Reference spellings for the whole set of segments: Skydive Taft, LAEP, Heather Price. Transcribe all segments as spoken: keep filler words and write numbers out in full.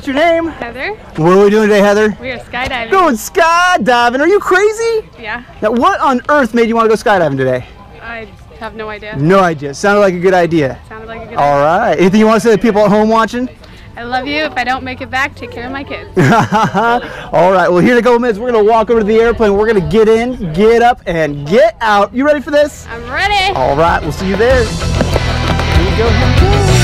What's your name? Heather. What are we doing today, Heather? We are skydiving. Going skydiving. Are you crazy? Yeah. Now, what on earth made you want to go skydiving today? I have no idea. No idea. Sounded like a good idea. Sounded like a good idea. All right. Anything you want to say to people at home watching? I love you. If I don't make it back, take care of my kids. All right. Well, here in a couple minutes, we're going to walk over to the airplane. We're going to get in, get up, and get out. You ready for this? I'm ready. All right. We'll see you there. Here we go. Here we go.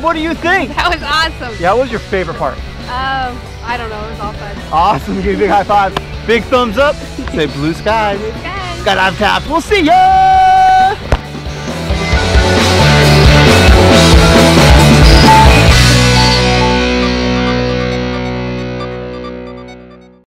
What do you think? That was awesome. Yeah, what was your favorite part? Um, I don't know. It was all fun. Awesome. Give me a big high five. Big thumbs up. Say blue skies. Blue skies. Skydive Taft. We'll see ya.